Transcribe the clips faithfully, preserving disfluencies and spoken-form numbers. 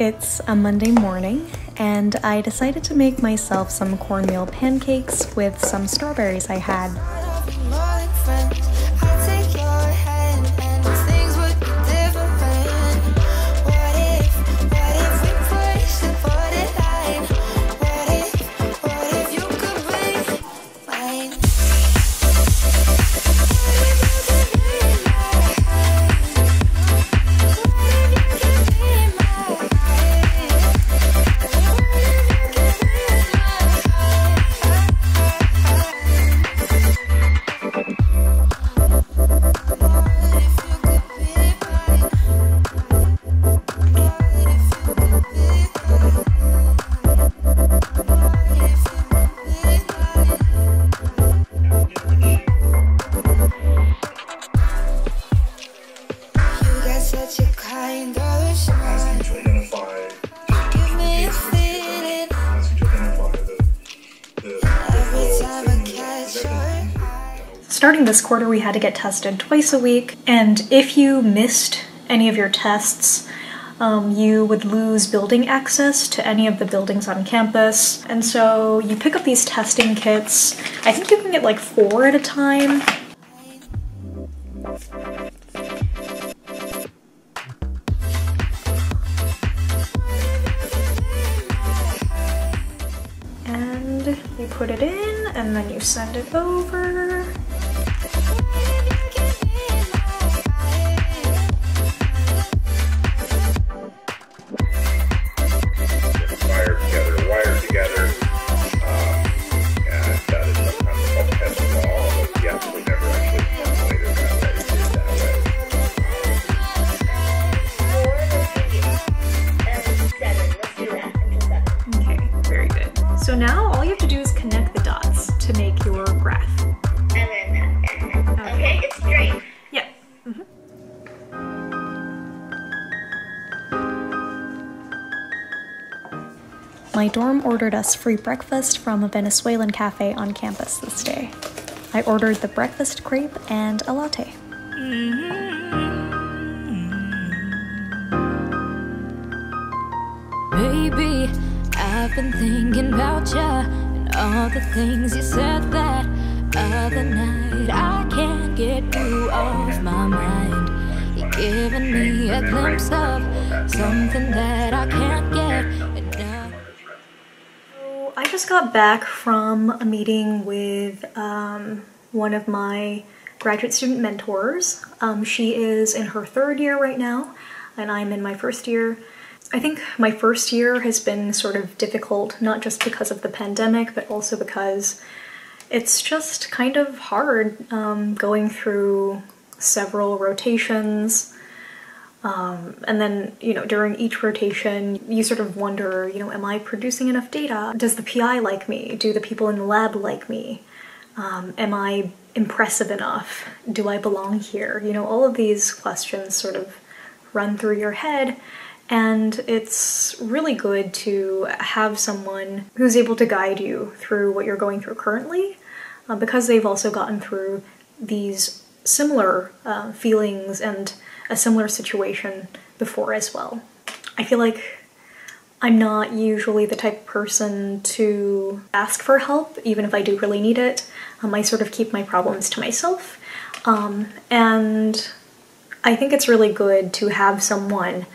It's a Monday morning, and I decided to make myself some cornmeal pancakes with some strawberries I had. Starting this quarter, we had to get tested twice a week, and if you missed any of your tests, um, you would lose building access to any of the buildings on campus. And so you pick up these testing kits. I think you can get like four at a time. And you put it in, and then you send it over. So now all you have to do is connect the dots to make your graph. And then, uh, okay. okay, it's straight. Yeah. Mm-hmm. My dorm ordered us free breakfast from a Venezuelan cafe on campus this day. I ordered the breakfast crepe and a latte. Mm-hmm. I've been thinking about you and all the things you said that other night. I can't get you off my mind. You're giving me a glimpse of something that I can't get enough. So I just got back from a meeting with um, one of my graduate student mentors. Um, she is in her third year right now, and I'm in my first year. I think my first year has been sort of difficult, not just because of the pandemic, but also because it's just kind of hard um, going through several rotations. Um, and then, you know, during each rotation, you sort of wonder, you know, am I producing enough data? Does the P I like me? Do the people in the lab like me? Um, am I impressive enough? Do I belong here? You know, all of these questions sort of run through your head. And it's really good to have someone who's able to guide you through what you're going through currently, uh, because they've also gotten through these similar uh, feelings and a similar situation before as well. I feel like I'm not usually the type of person to ask for help, even if I do really need it. Um, I sort of keep my problems to myself, um, and I think it's really good to have someone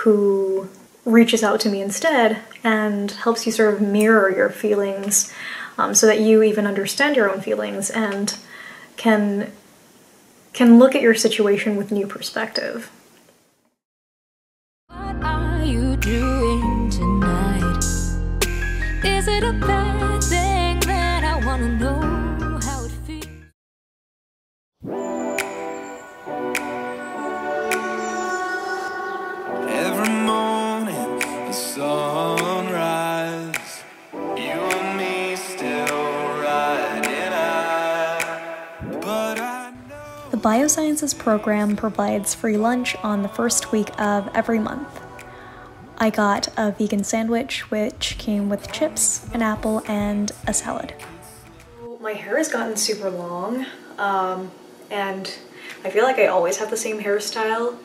who reaches out to me instead and helps you sort of mirror your feelings, um, so that you even understand your own feelings and can, can look at your situation with new perspective. What are you doing tonight? Is it a bad thing that I want to know how it feels? Sunrise, you and me still riding high, but I know. The Biosciences program provides free lunch on the first week of every month. I got a vegan sandwich, which came with chips, an apple, and a salad. My hair has gotten super long, um, and I feel like I always have the same hairstyle.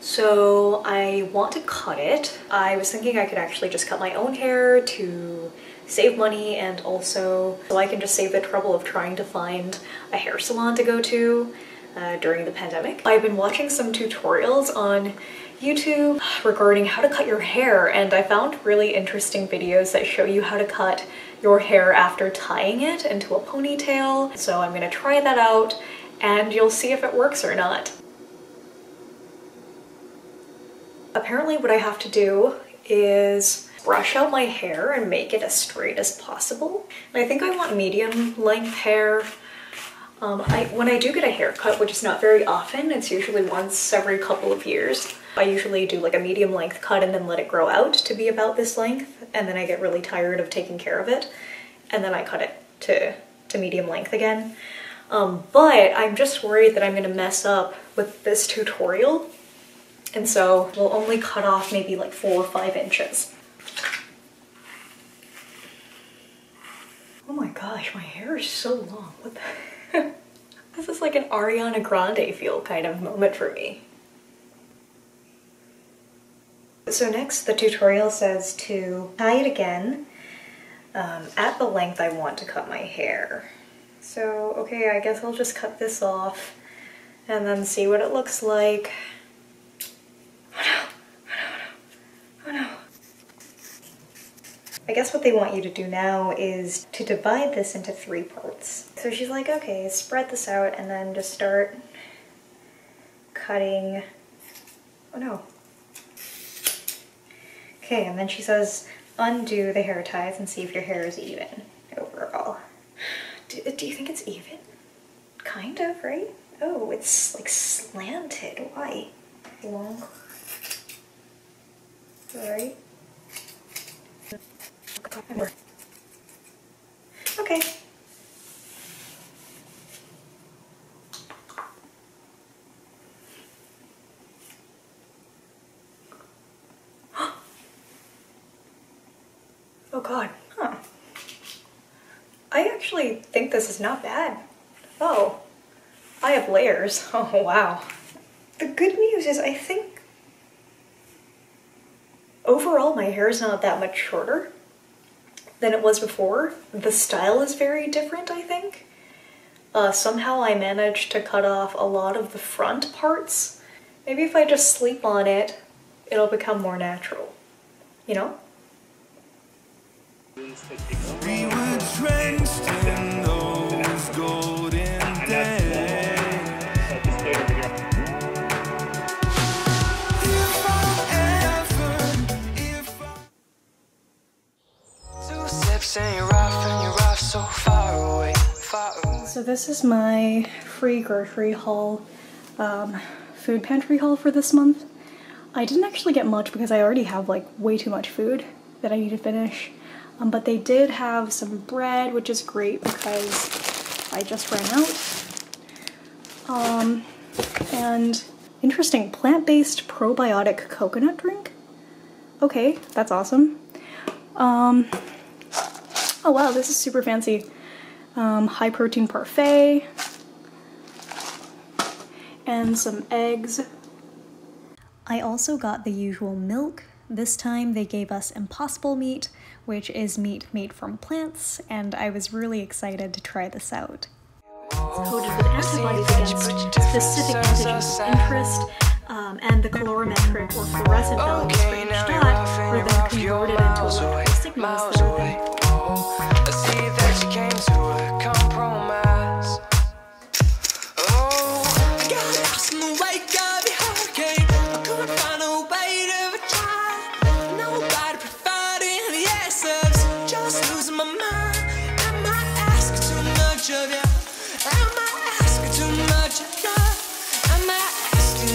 So I want to cut it. I was thinking I could actually just cut my own hair to save money, and also so I can just save the trouble of trying to find a hair salon to go to uh, during the pandemic. I've been watching some tutorials on YouTube regarding how to cut your hair, and I found really interesting videos that show you how to cut your hair after tying it into a ponytail. So I'm gonna try that out and you'll see if it works or not. Apparently what I have to do is brush out my hair and make it as straight as possible. And I think I want medium length hair. Um, I, when I do get a haircut, which is not very often, it's usually once every couple of years, I usually do like a medium length cut and then let it grow out to be about this length, and then I get really tired of taking care of it, and then I cut it to, to medium length again. Um, but I'm just worried that I'm gonna mess up with this tutorial, and so we'll only cut off maybe like four or five inches. Oh my gosh, my hair is so long, what the heck? This is like an Ariana Grande feel kind of moment for me. So next the tutorial says to tie it again um, at the length I want to cut my hair. So okay, I guess I'll just cut this off and then see what it looks like. Oh no, oh no, oh no, oh no. I guess what they want you to do now is to divide this into three parts. So she's like, okay, spread this out and then just start cutting. Oh no. Okay, and then she says, undo the hair ties and see if your hair is even overall. Do, do you think it's even? Kind of, right? Oh, it's like slanted. Why? Long. Right? Okay. Oh god. Huh. I actually think this is not bad. Oh. I have layers. Oh wow. The good news is I think overall my hair is not that much shorter than it was before. The style is very different, I think. Uh, somehow I managed to cut off a lot of the front parts. Maybe if I just sleep on it, it'll become more natural, you know? We were drenched in those golden days. So this is my free grocery haul, um, food pantry haul for this month. I didn't actually get much because I already have like way too much food that I need to finish, um, but they did have some bread, which is great because I just ran out. Um, and interesting, plant-based probiotic coconut drink. Okay, that's awesome. Um, Oh wow, this is super fancy. Um, high protein parfait and some eggs. I also got the usual milk. This time they gave us Impossible meat, which is meat made from plants, and I was really excited to try this out. It's coated with antibodies against specific antigens of interest, um, and the calorimetric or fluorescent values for each dot were then converted into electrical signals that were then I see that you came to a compromise. Oh, I got lost in the wake of your hurricane. I couldn't find a way to try. Nobody providing the answers. Just losing my mind. Am I asking too much of you? Am I asking too much of you? Am I asking?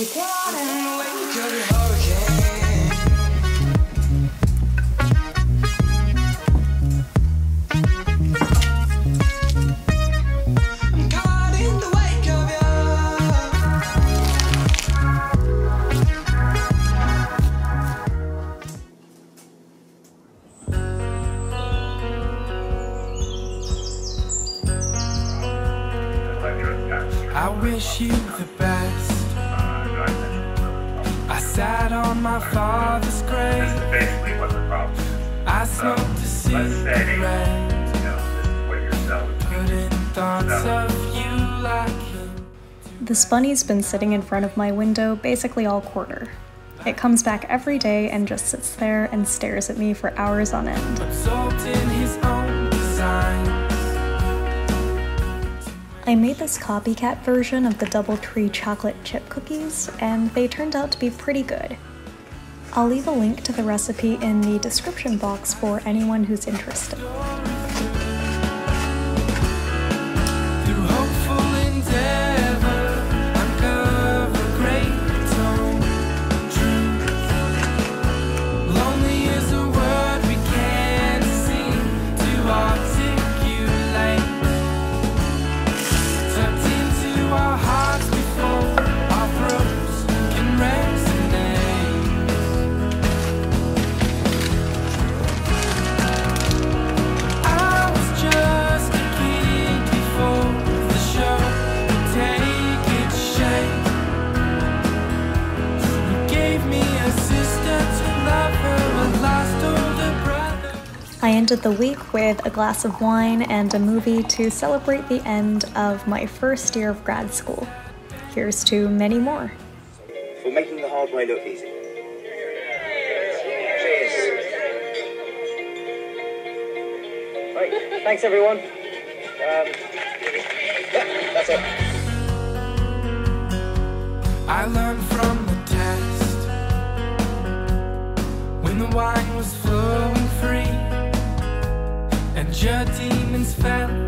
We got it. Thank you. I wish you the best. I sat on my father's grave. This is basically what the problem is. I smoked um, a cigarette. This bunny's been sitting in front of my window basically all quarter. It comes back every day and just sits there and stares at me for hours on end. I made this copycat version of the Doubletree chocolate chip cookies, and they turned out to be pretty good. I'll leave a link to the recipe in the description box for anyone who's interested. I ended the week with a glass of wine and a movie to celebrate the end of my first year of grad school. Here's to many more. For making the hard way look easy. Cheers. Right. Thanks everyone. Um, yeah, that's it. I learned from the test when the wine was flowing free. And your demons fell.